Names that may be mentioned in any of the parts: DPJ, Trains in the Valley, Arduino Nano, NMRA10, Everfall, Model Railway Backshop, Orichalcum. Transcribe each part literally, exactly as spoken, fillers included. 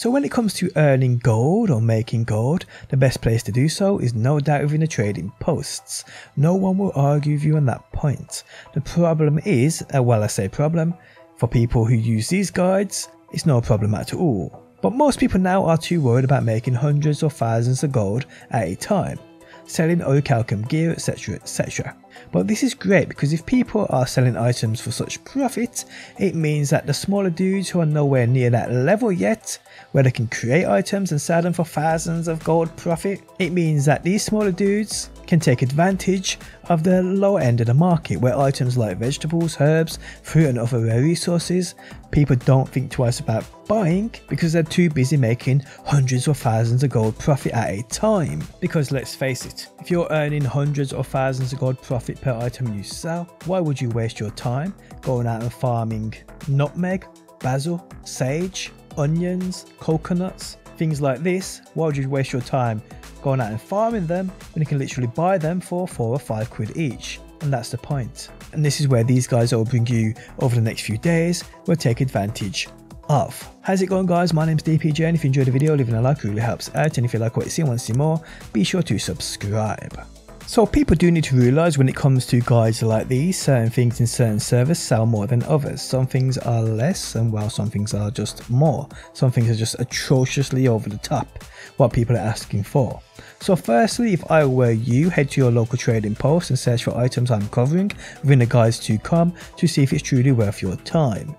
So when it comes to earning gold or making gold, the best place to do so is no doubt within the trading posts. No one will argue with you on that point. The problem is, well I say problem, for people who use these guides, it's no problem at all. But most people now are too worried about making hundreds or thousands of gold at a time, selling Orichalcum gear, etc, et cetera. But this is great, because if people are selling items for such profit, it means that the smaller dudes who are nowhere near that level yet, where they can create items and sell them for thousands of gold profit, it means that these smaller dudes can take advantage of the lower end of the market, where items like vegetables, herbs, fruit and other rare resources, people don't think twice about buying because they're too busy making hundreds or thousands of gold profit at a time. Because let's face it, if you're earning hundreds or thousands of gold profit per item you sell, why would you waste your time going out and farming nutmeg, basil, sage, onions, coconuts, things like this? Why would you waste your time going out and farming them when you can literally buy them for four or five quid each? And that's the point. And this is where these guys I will bring you over the next few days will take advantage of. How's it going, guys? My name's D P J, and if you enjoyed the video, leaving a like really helps out, and if you like what you see and want to see more, be sure to subscribe. So people do need to realise, when it comes to guides like these, certain things in certain servers sell more than others. Some things are less, and while some things are just more. Some things are just atrociously over the top, what people are asking for. So firstly, if I were you, head to your local trading post and search for items I'm covering within the guides to come to see if it's truly worth your time.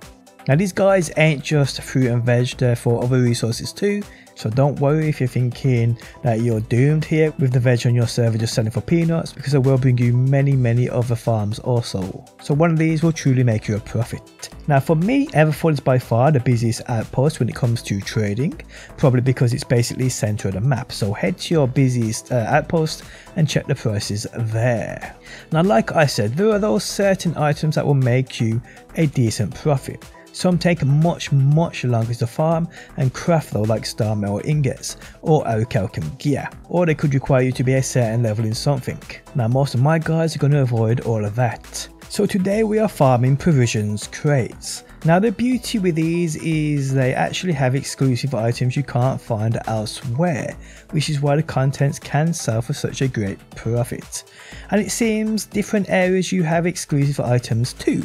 Now these guys ain't just fruit and veg, therefore other resources too, so don't worry if you're thinking that you're doomed here with the veg on your server just selling for peanuts, because I will bring you many many other farms also. So one of these will truly make you a profit. Now for me, Everfall is by far the busiest outpost when it comes to trading, probably because it's basically centre of the map, so head to your busiest uh, outpost and check the prices there. Now like I said, there are those certain items that will make you a decent profit. Some take much much longer to farm and craft though, like star metal ingots or Orichalcum gear, or they could require you to be a certain level in something. Now most of my guys are going to avoid all of that. So today we are farming provisions crates. Now the beauty with these is they actually have exclusive items you can't find elsewhere, which is why the contents can sell for such a great profit. And it seems different areas you have exclusive items too.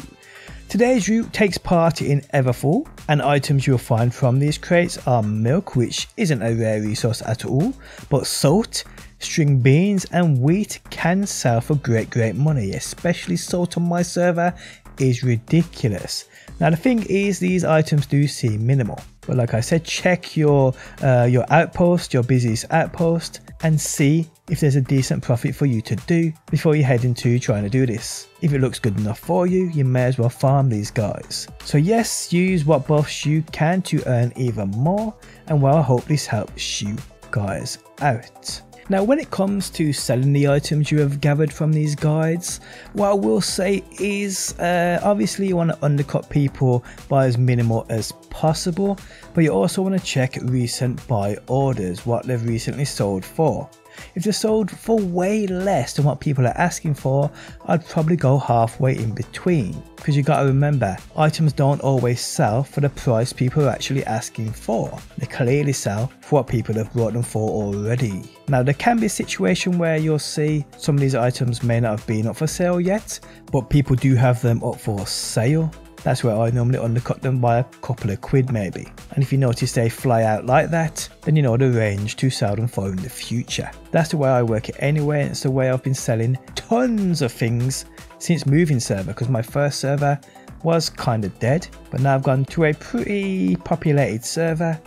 Today's route takes part in Everfall, and items you'll find from these crates are milk, which isn't a rare resource at all, but salt, string beans and wheat can sell for great great money, especially salt on my server is ridiculous. Now the thing is, these items do seem minimal, but like I said, check your, uh, your outpost, your busiest outpost, and see if there's a decent profit for you to do before you head into trying to do this. If it looks good enough for you, you may as well farm these guys. So yes, use what buffs you can to earn even more, and well, I hope this helps you guys out. Now when it comes to selling the items you have gathered from these guides, what I will say is uh, obviously you want to undercut people by as minimal as possible, but you also want to check recent buy orders, what they've recently sold for. If they're sold for way less than what people are asking for, I'd probably go halfway in between, because you gotta remember, items don't always sell for the price people are actually asking for. They clearly sell for what people have brought them for already. Now there can be a situation where you'll see some of these items may not have been up for sale yet, but people do have them up for sale. That's where I normally undercut them by a couple of quid maybe. And if you notice they fly out like that, then you know the range to sell them for in the future. That's the way I work it anyway, and it's the way I've been selling tons of things since moving server, because my first server was kind of dead, but now I've gone to a pretty populated server.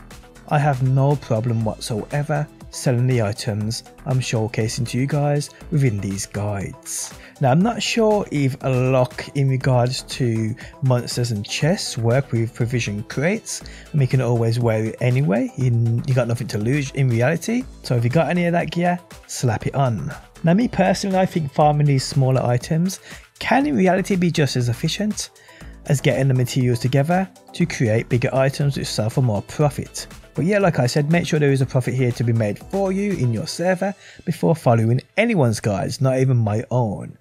I have no problem whatsoever selling the items I'm showcasing to you guys within these guides. Now I'm not sure if a lock in regards to monsters and chests work with provision crates. I mean, you can always wear it anyway, you, you got nothing to lose in reality, so if you got any of that gear, slap it on. Now me personally, I think farming these smaller items can in reality be just as efficient as getting the materials together to create bigger items which sell for more profit. But yeah, like I said, make sure there is a profit here to be made for you in your server before following anyone's guides, not even my own.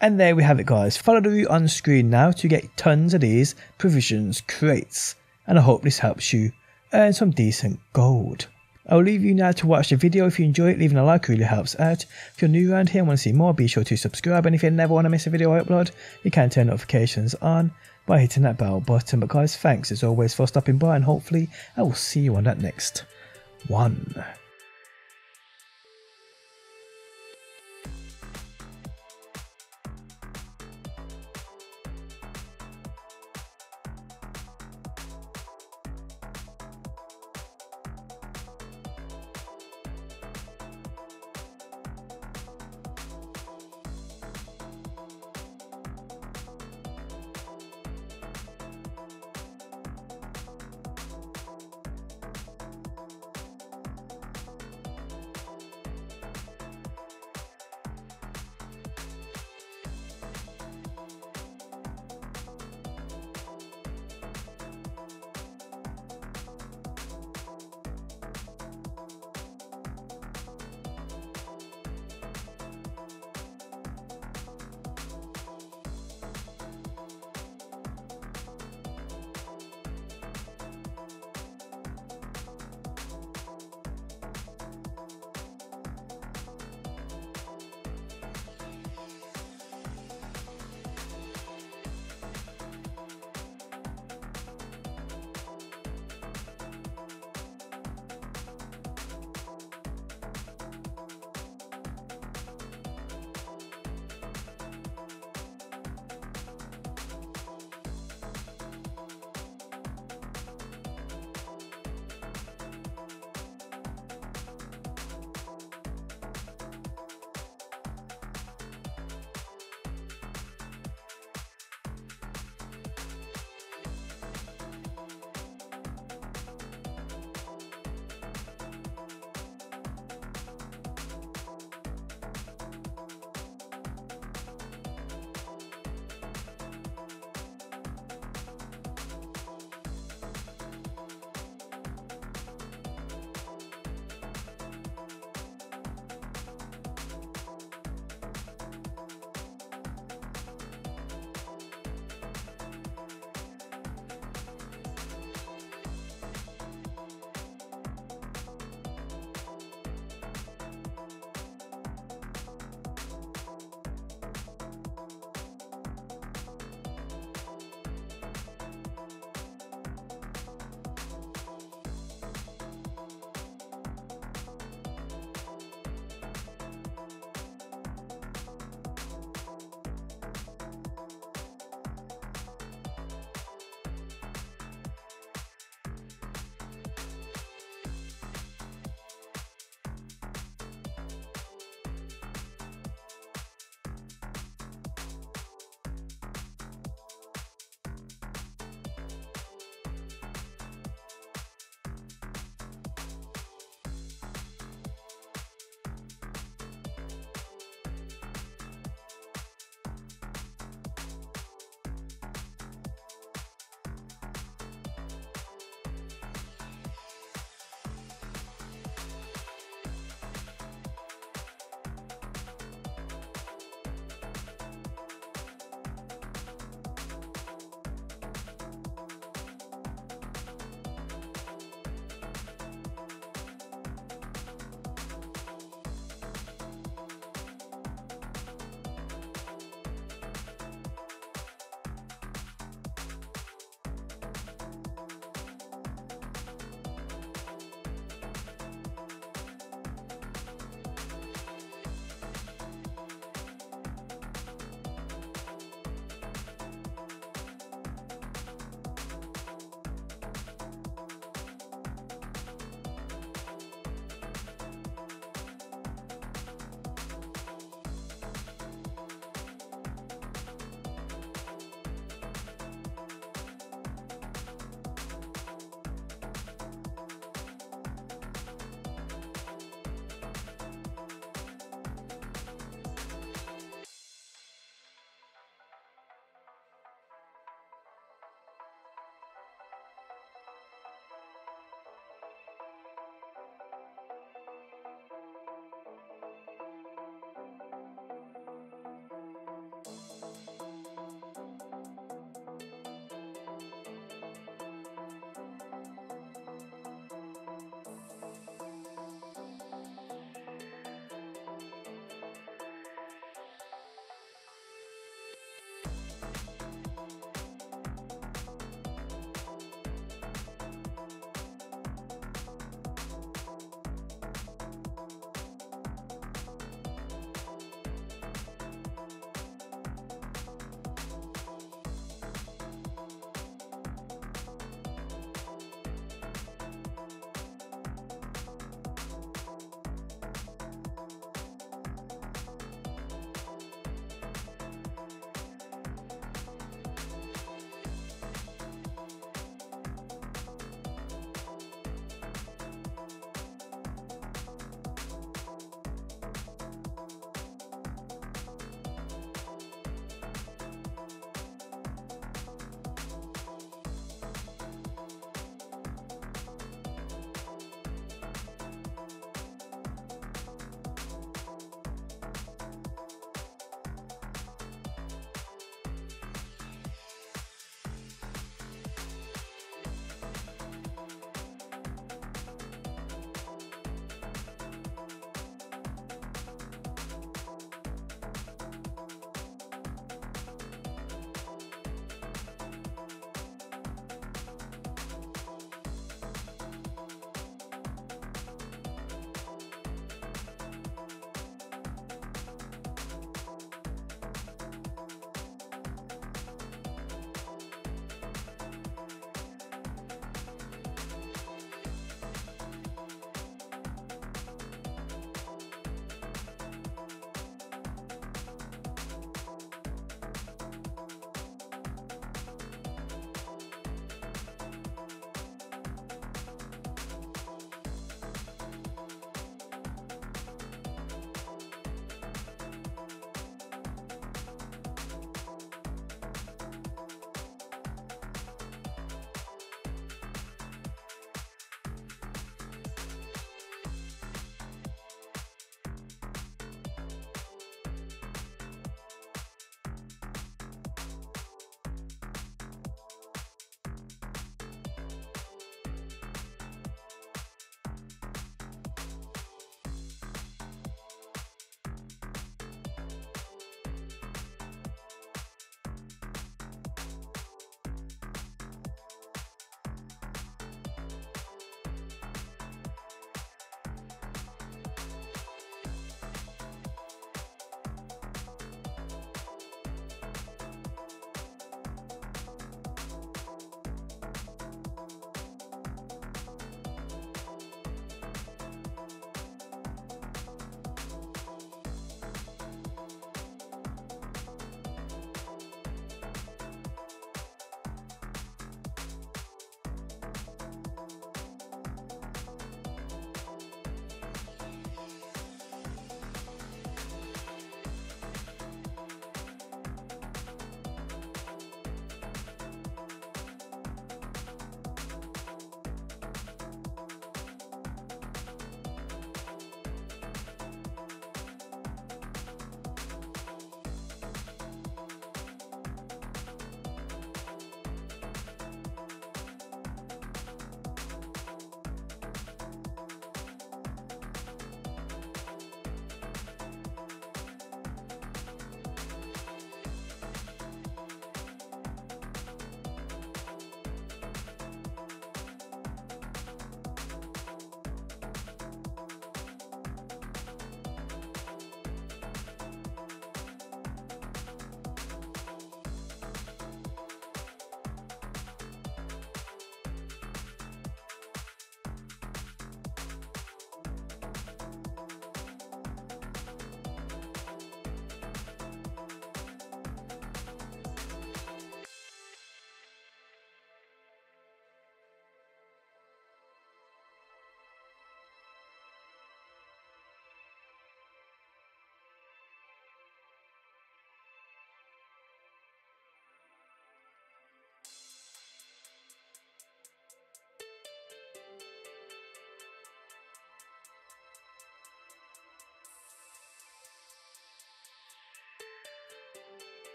And there we have it, guys. Follow the route on screen now to get tons of these provisions crates, and I hope this helps you and some decent gold. I'll leave you now to watch the video. If you enjoy it, leaving a like really helps out. If you're new around here and want to see more, be sure to subscribe, and if you never want to miss a video I upload, you can turn notifications on by hitting that bell button. But guys, thanks as always for stopping by, and hopefully I will see you on that next one.